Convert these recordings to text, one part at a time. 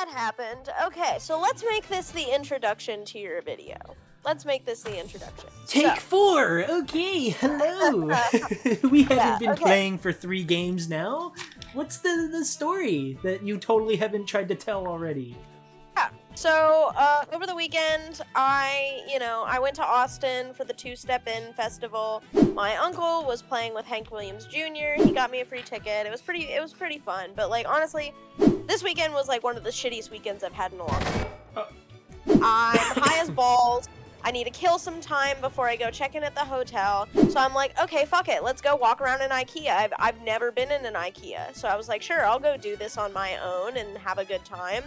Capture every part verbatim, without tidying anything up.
that happened. Okay, so let's make this the introduction to your video. Let's make this the introduction. Take so. four! Okay, hello! we haven't yeah, been okay. playing for three games now. What's the, the story that you totally haven't tried to tell already? Yeah, so uh, over the weekend, I, you know, I went to Austin for the Two Step In Festival. My uncle was playing with Hank Williams Junior He got me a free ticket. It was pretty, it was pretty fun, but like, honestly, this weekend was like one of the shittiest weekends I've had in a long time. Uh. I'm high as balls. I need to kill some time before I go check in at the hotel. So I'm like, okay, fuck it. Let's go walk around an Ikea. I've, I've never been in an Ikea. So I was like, sure, I'll go do this on my own and have a good time.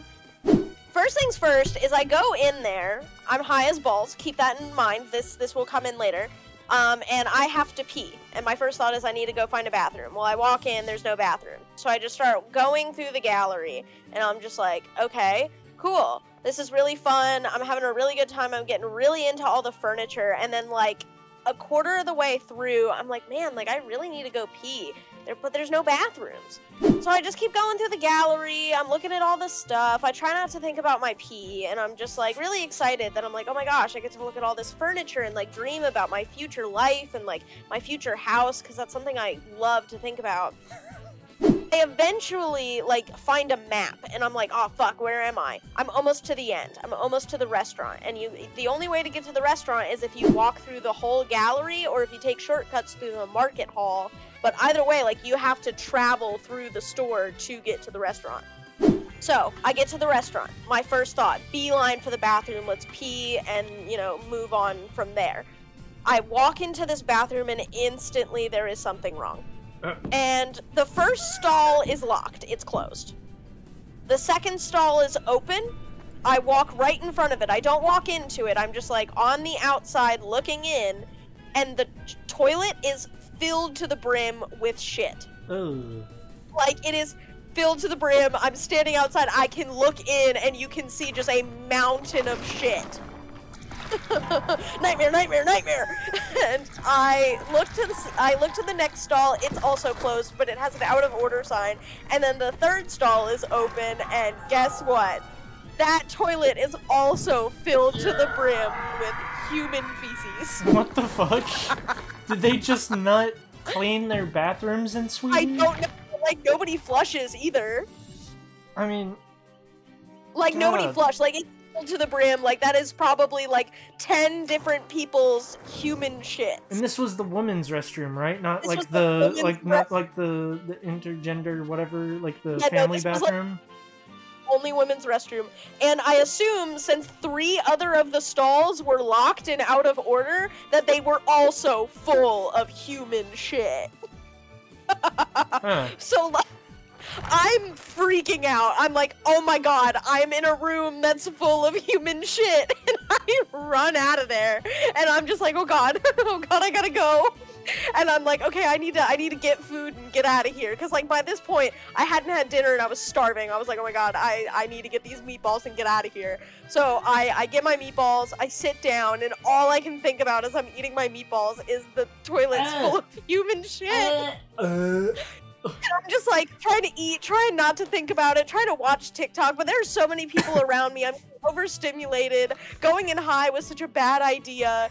First things first is I go in there. I'm high as balls. Keep that in mind. This, this will come in later. Um, and I have to pee. And my first thought is I need to go find a bathroom. Well, I walk in, there's no bathroom. So I just start going through the gallery. And I'm just like, okay, cool. This is really fun. I'm having a really good time. I'm getting really into all the furniture. And then like a quarter of the way through, I'm like, man, like I really need to go pee. There, but there's no bathrooms. So I just keep going through the gallery. I'm looking at all this stuff. I try not to think about my pee. And I'm just like really excited that I'm like, oh my gosh, I get to look at all this furniture and like dream about my future life and like my future house. Cause that's something I love to think about. I eventually, like, find a map, and I'm like, oh, fuck, where am I? I'm almost to the end. I'm almost to the restaurant, and you, the only way to get to the restaurant is if you walk through the whole gallery or if you take shortcuts through the market hall, but either way, like, you have to travel through the store to get to the restaurant. So, I get to the restaurant. My first thought, beeline for the bathroom, let's pee and, you know, move on from there. I walk into this bathroom, and instantly there is something wrong. And the first stall is locked. It's closed. The second stall is open. I walk right in front of it. I don't walk into it. I'm just like on the outside looking in, and the toilet is filled to the brim with shit. Ooh. Like it is filled to the brim. I'm standing outside. I can look in and you can see just a mountain of shit. nightmare, nightmare, nightmare! And I look to the, I look to the next stall. It's also closed, but it has an out of order sign. And then the third stall is open, and guess what? That toilet is also filled to the brim with human feces. What the fuck? Did they just not clean their bathrooms in Sweden? I don't know. Like nobody flushes either. I mean, like God. nobody flushed. Like. It, to the brim, like that is probably like ten different people's human shit. And this was the women's restroom, right? Not like the, like not like the the intergender whatever, like the family bathroom. Only women's restroom. And I assume since three other of the stalls were locked and out of order that they were also full of human shit. huh. So like I'm freaking out. I'm like, oh my god, I'm in a room that's full of human shit. And I run out of there. And I'm just like, oh god, oh god, I gotta go. And I'm like, okay, I need to I need to get food and get out of here. Cause like by this point, I hadn't had dinner and I was starving. I was like, oh my god, I, I need to get these meatballs and get out of here. So I, I get my meatballs, I sit down, and all I can think about as I'm eating my meatballs is the toilet's uh, full of human shit. Uh, uh. And I'm just like trying to eat, trying not to think about it, trying to watch TikTok, but there's so many people around me. I'm overstimulated. Going in high was such a bad idea.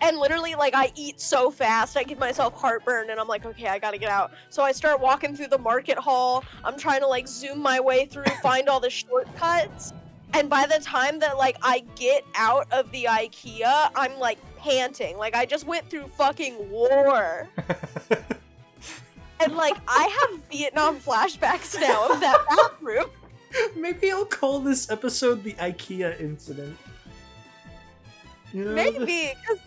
And literally, like, I eat so fast, I give myself heartburn, and I'm like, okay, I gotta get out. So I start walking through the market hall. I'm trying to, like, zoom my way through, find all the shortcuts. And by the time that, like, I get out of the IKEA, I'm, like, panting. Like, I just went through fucking war. And, like, I have Vietnam flashbacks now of that bathroom. Maybe I'll call this episode the IKEA incident. You know, maybe, because,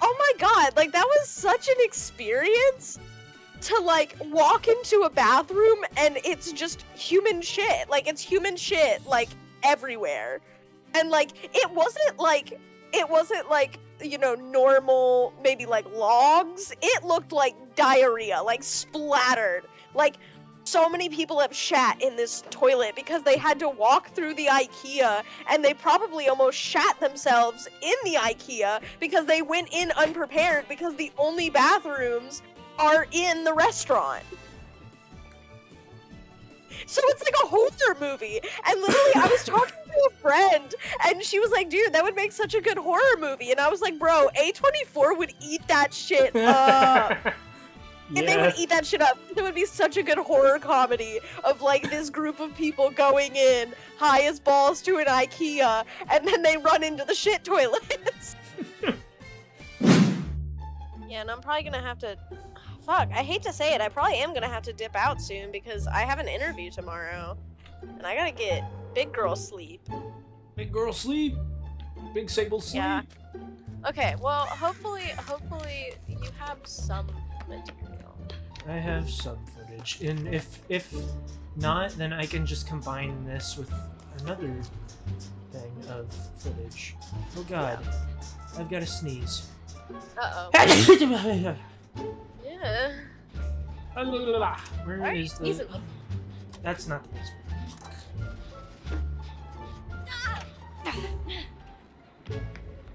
oh my god, like, that was such an experience to, like, walk into a bathroom and it's just human shit. Like, it's human shit, like, everywhere. And, like, it wasn't, like, it wasn't, like, you know, normal, maybe like logs. It looked like diarrhea, like splattered. Like so many people have shat in this toilet because they had to walk through the IKEA and they probably almost shat themselves in the IKEA because they went in unprepared because the only bathrooms are in the restaurant. So it's like a horror movie. And literally, I was talking to a friend, and she was like, dude, that would make such a good horror movie. And I was like, bro, A twenty-four would eat that shit up. And yeah. They would eat that shit up. It would be such a good horror comedy of, like, this group of people going in high as balls to an Ikea, and then they run into the shit toilets. Yeah, and I'm probably gonna have to... Fuck, I hate to say it, I probably am gonna have to dip out soon because I have an interview tomorrow. And I gotta get big girl sleep. Big girl sleep? Big sable sleep? Yeah. Okay, well, hopefully, hopefully you have some... material. I have some footage, and if if not, then I can just combine this with another thing of footage. Oh god, yeah. I've got to sneeze. Uh oh. Yeah. Where is the? Sneezing? That's not the best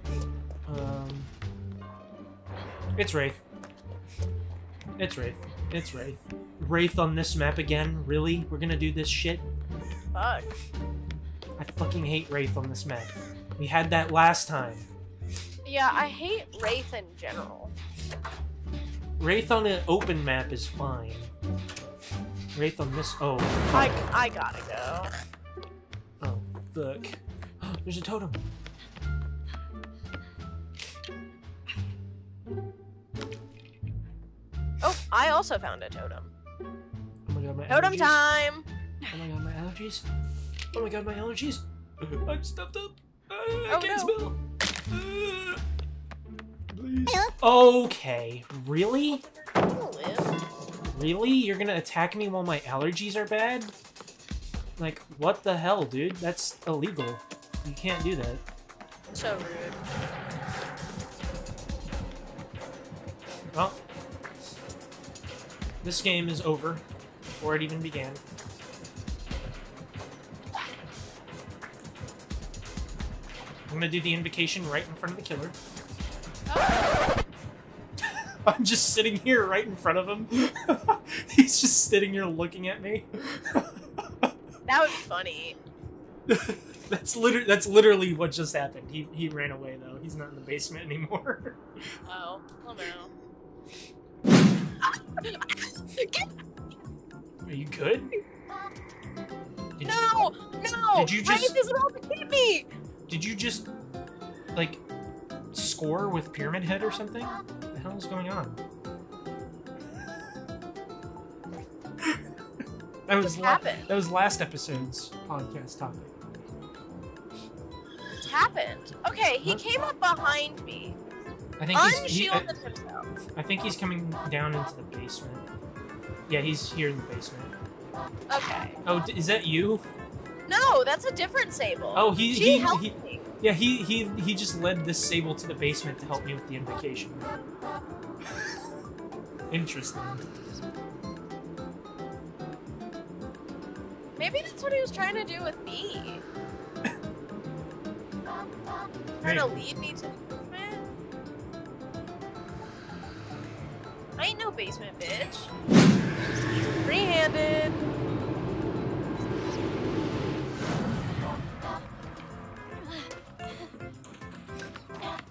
one. Um, it's Wraith. It's Wraith. It's Wraith. Wraith on this map again? Really? We're gonna do this shit? Fuck. I fucking hate Wraith on this map. We had that last time. Yeah, I hate Wraith in general. Wraith on an open map is fine. Wraith on this- oh. I, I gotta go. Oh, fuck. There's a totem! Oh, I also found a totem. Oh my god, my totem allergies. time! Oh my god, my allergies. Oh my god, my allergies. I'm stuffed up. Uh, oh, I can't no. smell. Uh, please. Okay, really? Really? You're gonna attack me while my allergies are bad? Like, what the hell, dude? That's illegal. You can't do that. So rude. Well. This game is over before it even began. I'm gonna do the invocation right in front of the killer. Oh. I'm just sitting here right in front of him. He's just sitting here looking at me. That was funny. That's literally that's literally what just happened. He he ran away though. He's not in the basement anymore. Oh, well no. Are you good? Did no! You, no! Did you just- Wraith is about to hit me! Did you just, like, score with Pyramid Head or something? What the hell is going on? That was happened? That was last episode's podcast topic. What's happened? Okay, he what? came up behind me. I think he's, he, I, I think he's coming down into the basement. Yeah, he's here in the basement. Okay. Oh, is that you? No, that's a different Sable. Oh, he she he, helped he me. Yeah, he he he just led this Sable to the basement to help me with the invocation. Interesting. Maybe that's what he was trying to do with me. Trying to lead me to the movement. I ain't no basement, bitch. Free-handed.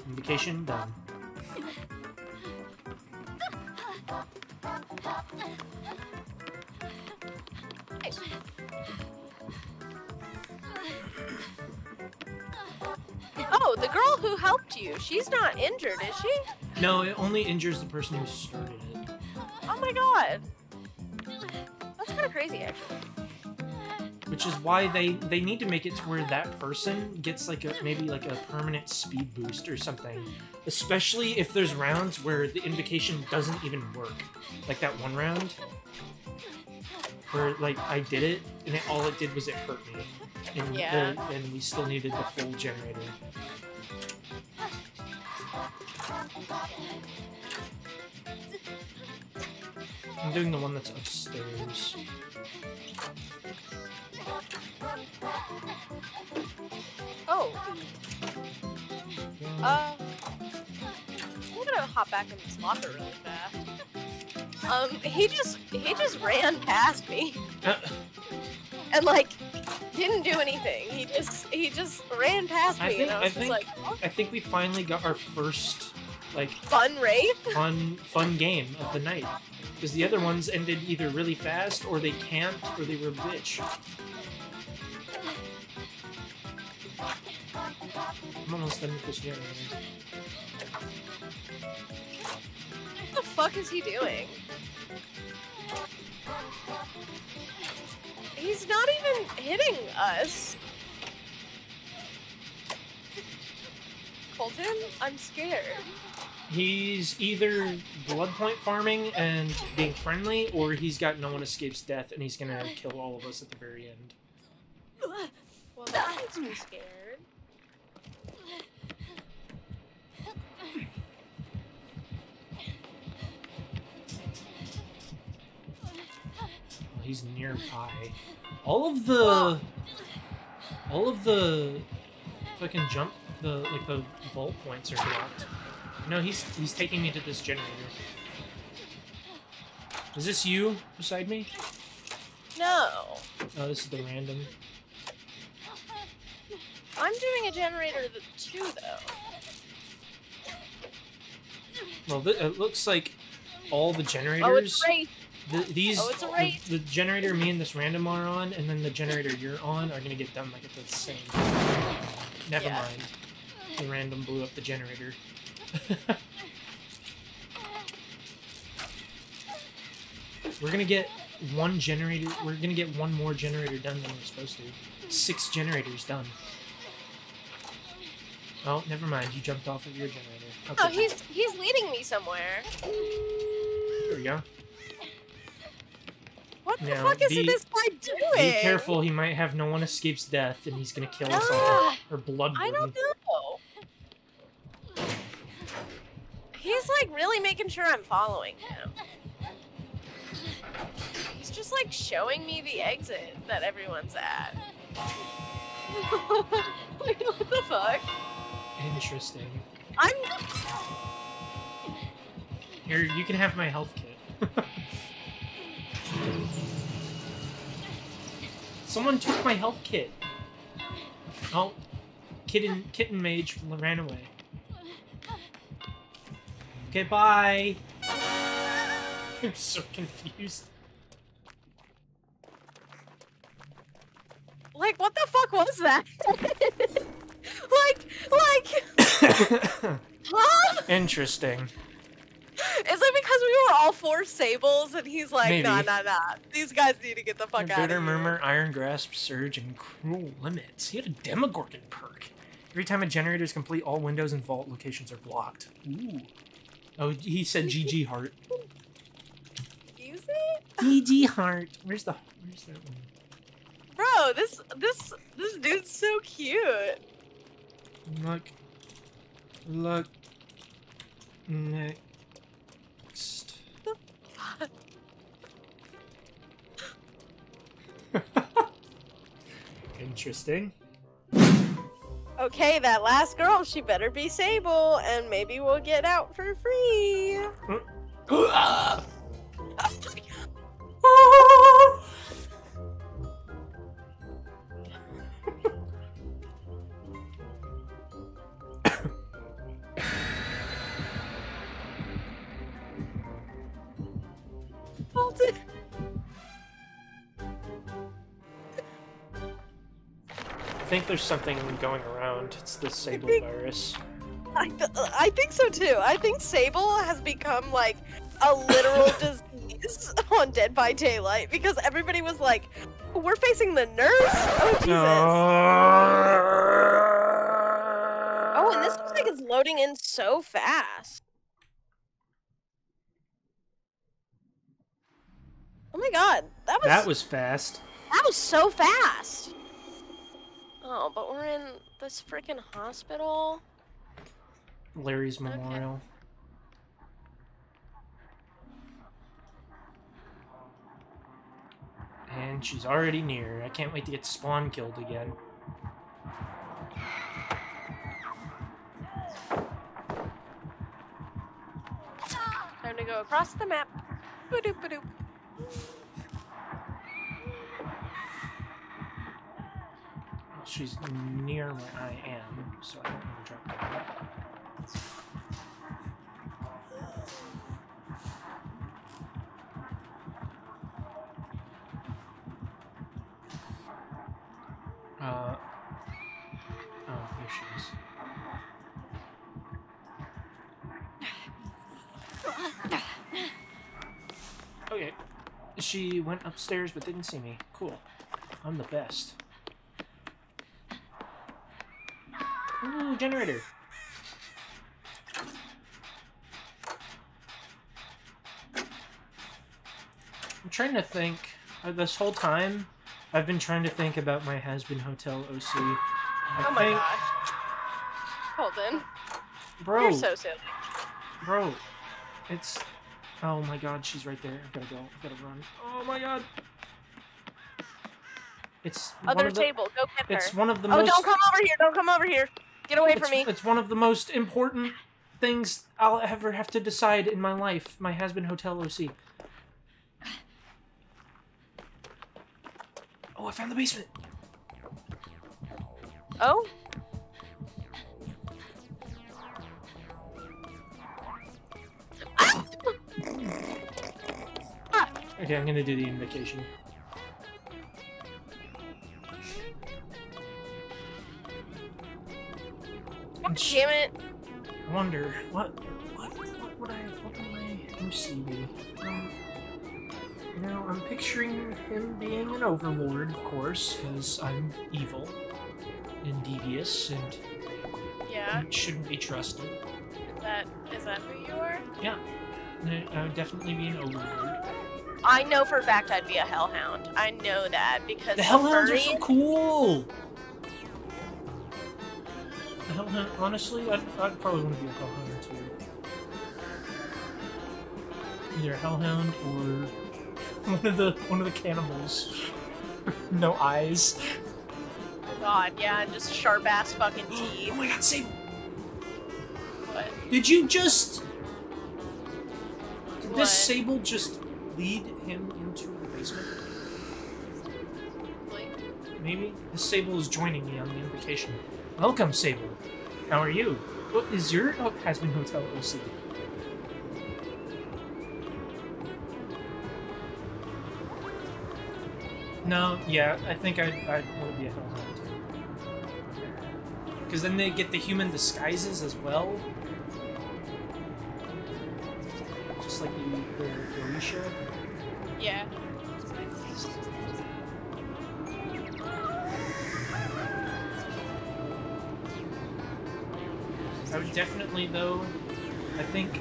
Invocation done. Nice. Oh, the girl who helped you, she's not injured, is she? No, it only injures the person who started it. Oh my god! That's kind of crazy, actually. Which is why they, they need to make it to where that person gets like a maybe like a permanent speed boost or something. Especially if there's rounds where the invocation doesn't even work. Like that one round. Where like I did it, and it, all it did was it hurt me. And, yeah. the, and we still needed the full generator. I'm doing the one that's upstairs. Oh. Uh, I'm gonna hop back in this locker really fast. Um, he just he just ran past me. Uh, and like didn't do anything. He just he just ran past me, I think, and I was I just think, like, oh. I think we finally got our first like fun Wraith, fun fun game of the night, because the other ones ended either really fast or they camped or they were bitch. I'm almost done with this game. What the fuck is he doing? He's not even hitting us. Colton, I'm scared. He's either blood point farming and being friendly, or he's got no one escapes death and he's gonna kill all of us at the very end. Well, that makes me scared. He's nearby. All of the, Whoa. all of the, fucking jump, the like the vault points are blocked. No, he's he's taking me to this generator. Is this you beside me? No. Oh, this is the random. I'm doing a generator too, though. Well, it looks like all the generators. Oh, it's great. The, these, oh, it's a wraith. The, the generator me and this random are on, and then the generator you're on are gonna get done like at the same time. Never yeah. mind. The random blew up the generator. We're gonna get one generator. We're gonna get one more generator done than we're supposed to. Six generators done. Oh, never mind. You jumped off of your generator. Okay. Oh, he's he's leading me somewhere. There we go. What the now, fuck is be, this guy doing? Be careful, he might have no one escapes death and he's gonna kill us ah, all. Or blood. I don't know. He's like really making sure I'm following him. He's just like showing me the exit that everyone's at. Like, what the fuck? Interesting. I'm. Here, you can have my health kit. Someone took my health kit. Oh, kitten, kitten mage ran away. Okay, bye. I'm so confused. Like, what the fuck was that? like, like. Huh? Interesting. Is it because we were all four sables and he's like, Maybe. nah, nah, nah. These guys need to get the fuck Bitter, out of here. Bitter Murmur, Iron Grasp, Surge, and Cruel Limits. He had a Demogorgon perk. Every time a generator is complete, all windows and vault locations are blocked. Ooh. Oh, he said G G heart. Use it? G G heart. Where's the, where's that one? Bro, this, this, this dude's so cute. Look. Look. Nick. Interesting. Okay, that last girl, she better be sable, and maybe we'll get out for free. Oh, oh. Bolton. I think there's something going around. It's the Sable I think, virus. I, th I think so too. I think Sable has become like a literal disease on Dead by Daylight because everybody was like, we're facing the nurse? Oh, Jesus. No. Oh, and this looks like it's loading in so fast. Oh my god. That was, that was fast. That was so fast. Oh, but we're in this freaking hospital. Lery's Memorial. Okay. And she's already near. I can't wait to get spawn killed again. Time to go across the map. Ba-doop-ba-doop. she's near where I am, so I don't want to drop her. Uh, oh, here she is. Okay, she went upstairs but didn't see me. Cool. I'm the best. Ooh, generator. I'm trying to think. Uh, this whole time, I've been trying to think about my has-been Hotel O C. I oh my think... gosh. Holden. Bro. You're so silly. Bro. It's... Oh my god, she's right there. I've gotta go. I've gotta run. Oh my god. It's Other one table. Of the... Go get her. It's one of the oh, most... don't come over here. Don't come over here. Get away it's, from me. It's one of the most important things I'll ever have to decide in my life. My has-been Hotel O C. Oh, I found the basement. Oh? Okay, I'm gonna do the invocation. God damn it! I wonder what what what would I what would I O C be? Um, you know, I'm picturing him being an overlord, of course, because I'm evil and devious and yeah, shouldn't be trusted. Is that is that who you are? Yeah, I would definitely be an overlord. I know for a fact I'd be a hellhound. I know that because the hellhounds are so cool. The hellhound, honestly, I'd, I'd probably want to be a hellhound too. Either a hellhound or one of the one of the cannibals. No eyes. Oh god, yeah, and just sharp ass fucking teeth. Oh my god, save! What? Did you just? Did what? This sable just? Lead him into the basement? Wait. Maybe? This Sable is joining me on the invocation. Welcome, Sable. How are you? What is your oh, has-been Hotel O C? No, yeah, I think I'd, I'd want to be a hellhound. Because then they get the human disguises as well. Just like the, the Alicia. Yeah. I would definitely, though, I think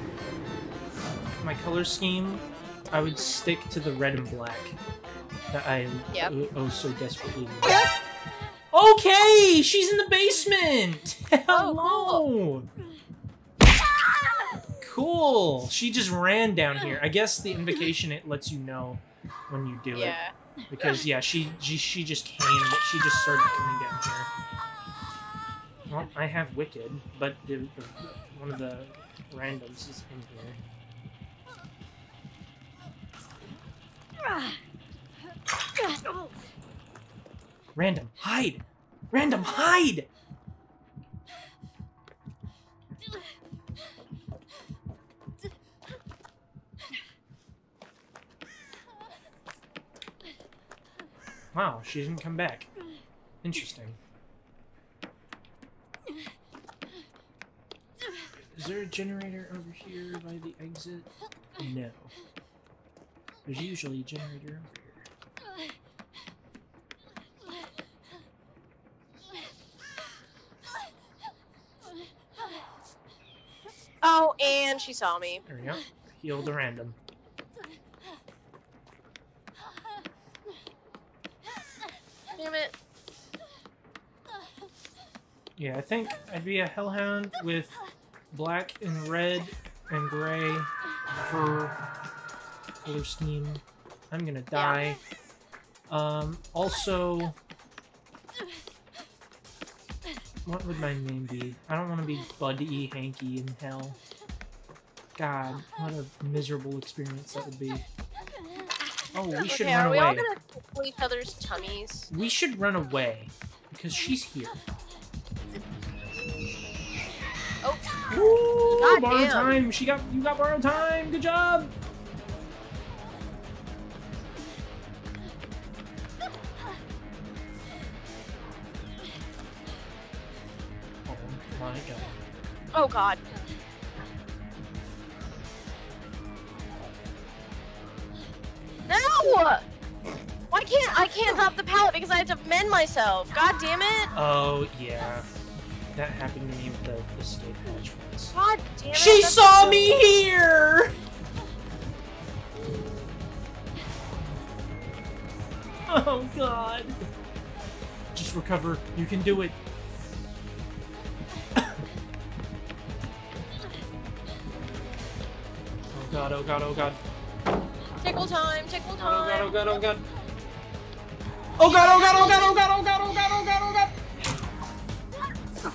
my color scheme, I would stick to the red and black that I yep. oh so desperately love. Okay, she's in the basement! Hello! Oh, cool. Cool! She just ran down here. I guess the invocation, it lets you know when you do yeah. it. Because, yeah, she, she she just came, she just started coming down here. Well, I have Wicked, but the, the, one of the randoms is in here. Random, hide! Random, hide! Wow, she didn't come back. Interesting. Is there a generator over here by the exit? No. There's usually a generator over here. Oh, and she saw me. There we go. Healed a random. Damn it. Yeah, I think I'd be a hellhound with black and red and gray for color scheme. I'm gonna die. Yeah. Um, also, what would my name be? I don't want to be Buddy Hanky in hell. God, what a miserable experience that would be. Oh, we should okay, run away. Are we all gonna pull each other's tummies? We should run away. because she's here. Oh, Ooh, borrowed damn. time. She got you got borrowed time. Good job. Oh my God. Oh God. No! Why can't I can't hop the pallet because I have to mend myself? God damn it! Oh yeah, that happened to me with the escape hatch once. God damn it! She saw me here. Oh God! Just recover. You can do it. Oh God! Oh God! Oh God! Tickle time, tickle time. Oh God, oh God, oh God. Oh God, oh God, oh God, oh God, oh God, oh God, oh God, oh God.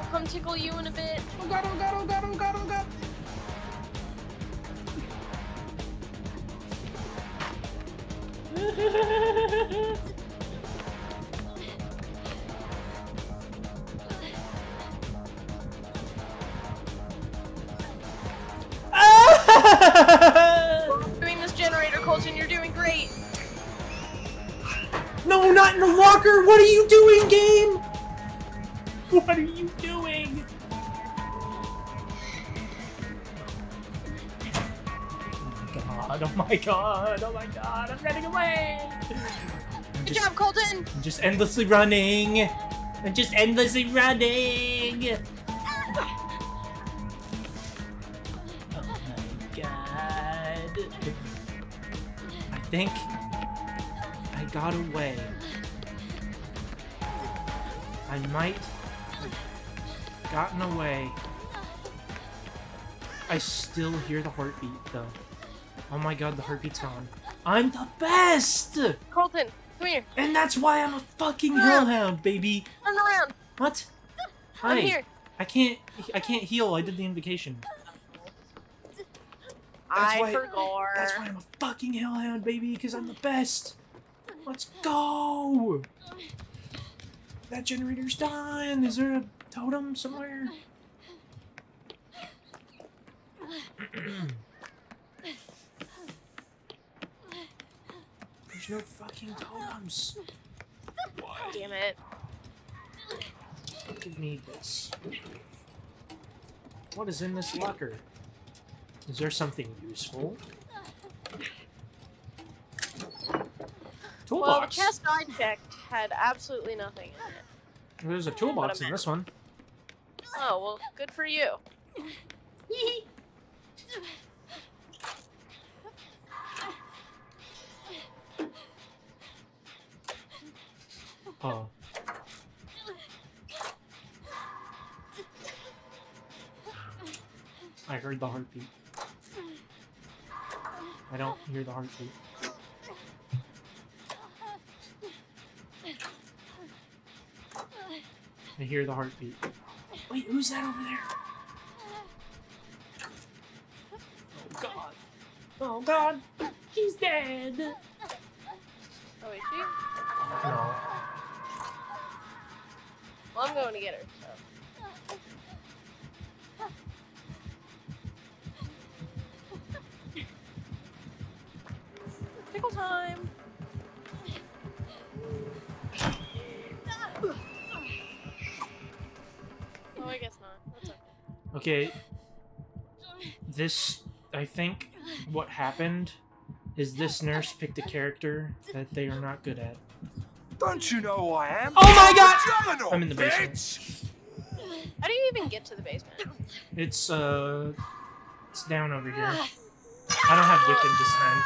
I'll come tickle you in a bit. Oh God, oh God, oh God, oh God, oh God. What are you doing, game? What are you doing? Oh my God, oh my God, oh my God, I'm running away! I'm Good just, job, Colton! I'm just endlessly running! I'm just endlessly running! Oh my God. I think I got away. I might have gotten away. I still hear the heartbeat, though. Oh my God, the heartbeat's gone. I'm the best! Colton, come here. And that's why I'm a fucking hellhound, baby. Turn around. What? Hi. I'm here. I can't. I can't heal. I did the invocation. That's I why, forgot. That's why I'm a fucking hellhound, baby, because I'm the best. Let's go. That generator's done! Is there a totem somewhere? There's no fucking totems. What? Damn it. Give me this. What is in this locker? Is there something useful? Toolbox. Well, the chest I checked had absolutely nothing in it. There's a toolbox in this one. Oh, well, good for you. Oh. I heard the heartbeat. I don't hear the heartbeat. I hear the heartbeat. Wait, who's that over there? Oh God! Oh God! She's dead! Oh, is she? No. Well, I'm going to get her, so... Pickle time! I guess not. That's okay. Okay. This, I think, what happened is this nurse picked a character that they are not good at. Don't you know I am? Oh my God! Terminal, I'm in the basement. Bitch. How do you even get to the basement? It's uh, it's down over here. I don't have Wiccan this time.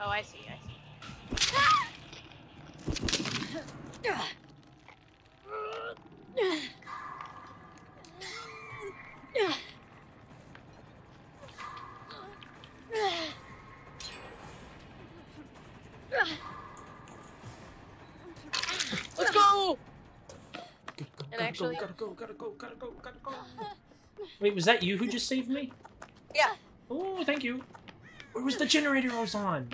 Oh, I see. I see. Let's go! Gotta go, gotta actually... go, gotta go, gotta go, gotta go, gotta go. Wait, was that you who just saved me? Yeah. Oh, thank you. Where was the generator I was on?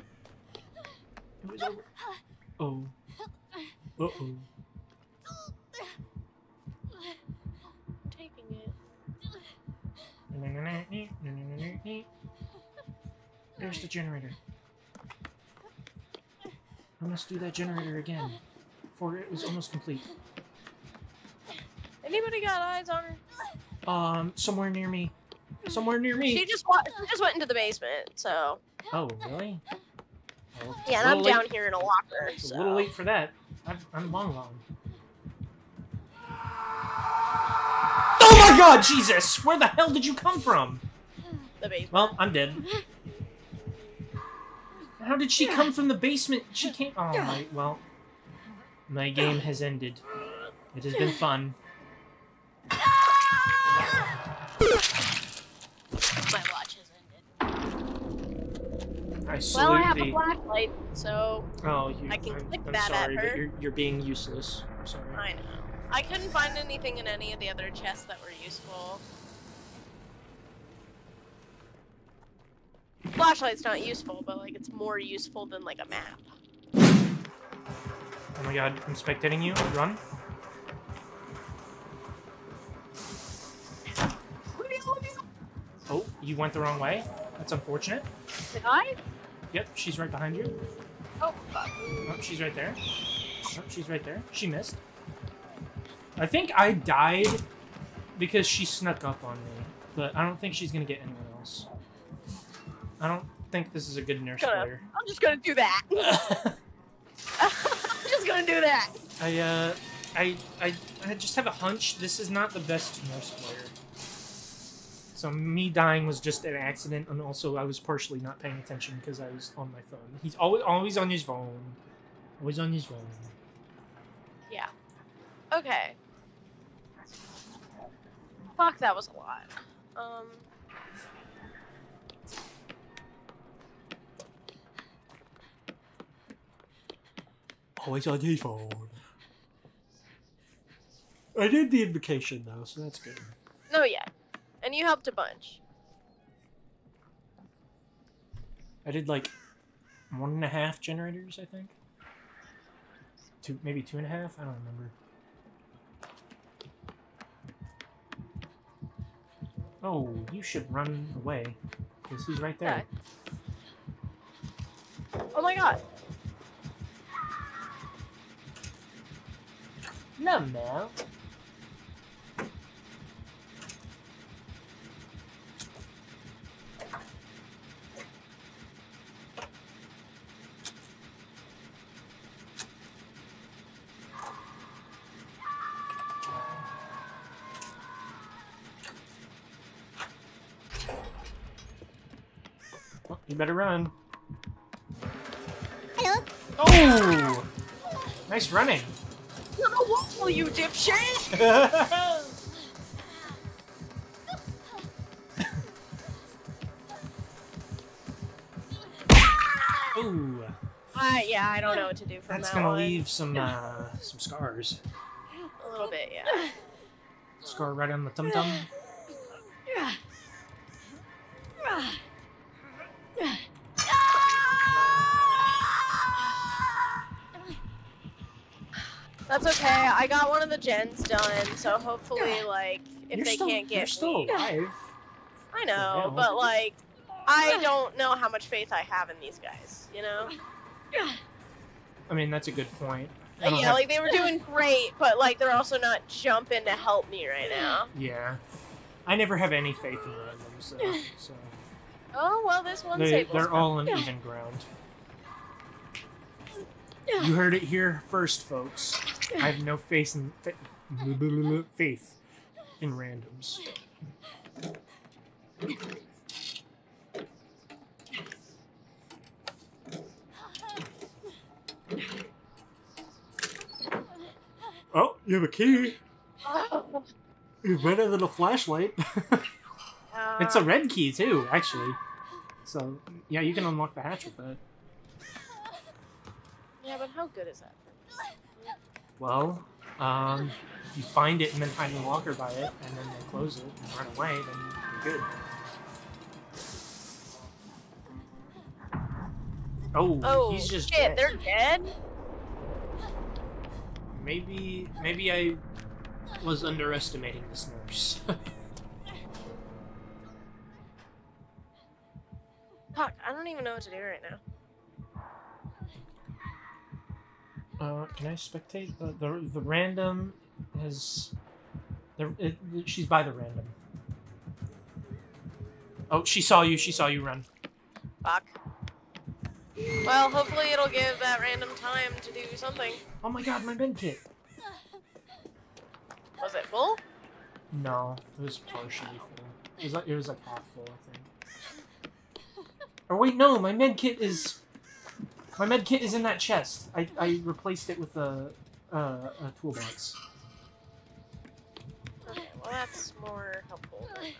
It was over. Oh. Uh-oh. I'm taking it. There's the generator. I must do that generator again, for it was almost complete. Anybody got eyes on her? Um, somewhere near me. Somewhere near me. She just, wa she just went into the basement, so. Oh, really? Well, yeah, and I'm down here in a locker. It's so. A little late for that. I've, I'm long gone. Oh my God, Jesus! Where the hell did you come from? The basement. Well, I'm dead. How did she come from the basement? She came. Oh my. Well, my game has ended. It has been fun. My watch has ended. I salute well, I have the... a flashlight, so oh, you, I can I'm, click I'm that sorry, at her. But you're, you're being useless. I'm sorry. I know. I couldn't find anything in any of the other chests that were useful. Flashlight's not useful, but like it's more useful than like a map. Oh my God! I'm spectating you. Run. Oh, you went the wrong way? That's unfortunate. Did I? Yep, she's right behind you. Oh, fuck. Oh, she's right there. Oh, she's right there. She missed. I think I died because she snuck up on me, but I don't think she's going to get anyone else. I don't think this is a good nurse gonna, player. I'm just going to do that. I'm just going to do that. I, uh, I, I, I just have a hunch this is not the best nurse player. So me dying was just an accident, and also I was partially not paying attention because I was on my phone. He's always always on his phone. Always on his phone. Yeah. Okay. Fuck, that was a lot. Um. Always on his phone. I did the invocation though, so that's good. No, yeah. And you helped a bunch. I did like one and a half generators, I think. Two, maybe two and a half? I don't remember. Oh, you should run away. Because he's right there. Yeah. Oh my God. No, no. You better run. Hello. Oh! Nice running. You're the wall, you dipshit! Ooh. Uh, yeah, I don't know what to do from That's that That's gonna one. leave some, uh, some scars. A little bit, yeah. Scar right on the tum-tum. That's okay. I got one of the gens done, so hopefully, like, if you're they still, can't get you're still me, alive. I know, yeah, but like, I don't know how much faith I have in these guys. You know. I mean, that's a good point. Yeah, have... like they were doing great, but like they're also not jumping to help me right now. Yeah, I never have any faith in them, so. so. Oh well, this one's they, able. They're to all on even ground. You heard it here first, folks. I have no faith in faith in randoms. Oh, you have a key. It's better than a flashlight. It's a red key too, actually. So yeah, you can unlock the hatch with that. Yeah, but how good is that? Well, um, if you find it and then hide in the locker by it, and then they close it and run away, then you're good. Oh, oh he's just shit, dead. They're dead? Maybe, maybe I was underestimating this nurse. Fuck, I don't even know what to do right now. Uh, can I spectate? The, the, the random has... The, it, she's by the random. Oh, she saw you. She saw you run. Fuck. Well, hopefully it'll give that random time to do something. Oh my god, my med kit. Was it full? No, it was partially full. It was like, it was like half full, I think. Or wait, no, my med kit is... My med kit is in that chest. I, I replaced it with a, uh, a toolbox. Okay, well that's more helpful than I...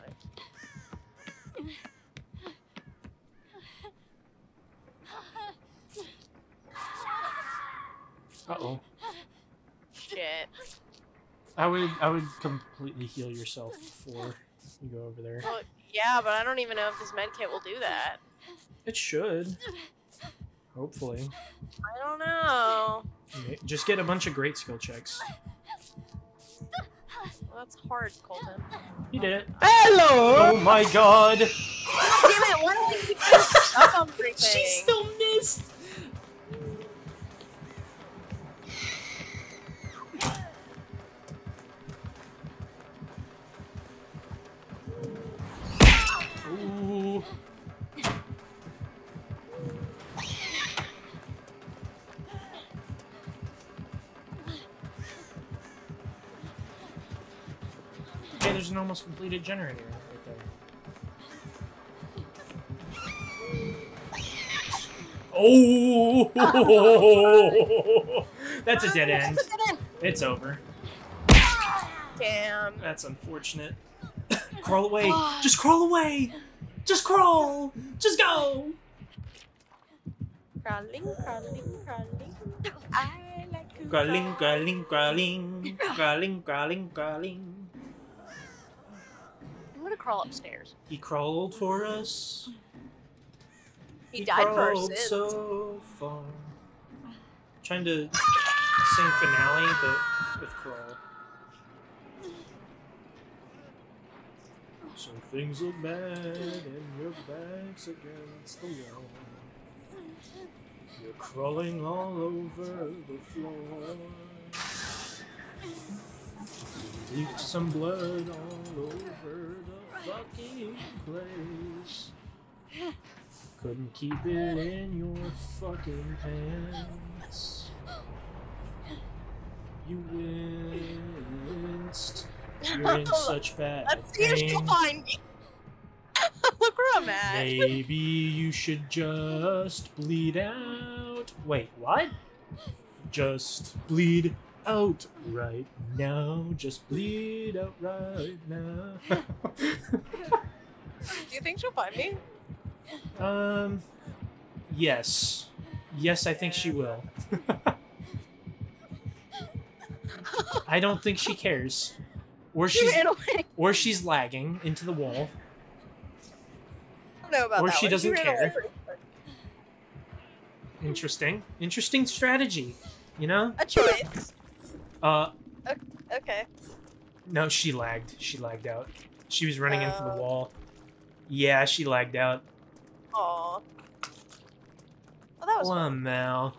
Uh-oh. Shit. I would, I would completely heal yourself before you go over there. Well, yeah, but I don't even know if this med kit will do that. It should. Hopefully. I don't know. Just get a bunch of great skill checks. Well, that's hard, Colton. You did it. Hello! Oh my god! Damn it, why did you get stuck on everything? She still missed! Ooh. Hey, there's an almost completed generator right there. Oh! Oh, that's a dead end. It's over. Damn. That's unfortunate. Crawl away. Just crawl away. Just crawl. Just go. Crawling, crawling, crawling. I like to crawling, crawling, crawling, crawling, crawling, crawling. I'm gonna crawl upstairs. He crawled for us. He, he died for us. So far. I'm trying to sing finale, but with crawl. So things are bad and your back's against the wall. You're crawling all over the floor. You leaked some blood all over the fucking place. Couldn't keep it in your fucking pants. You winced. You're in such bad Let's see if she'll find me. Look where I'm at. Maybe you should just bleed out. Wait, what? Just bleed out right now. Just bleed out right now. Do you think she'll find me? Um, yes. Yes, I think yeah. she will. I don't think she cares. Or she's, she or she's lagging into the wall. I don't know about or that she one. doesn't she care. Interesting. Interesting strategy. You know? A choice. Uh. Okay. No, she lagged. She lagged out. She was running uh, into the wall. Yeah, she lagged out. Aw. Well, that was fun. Now.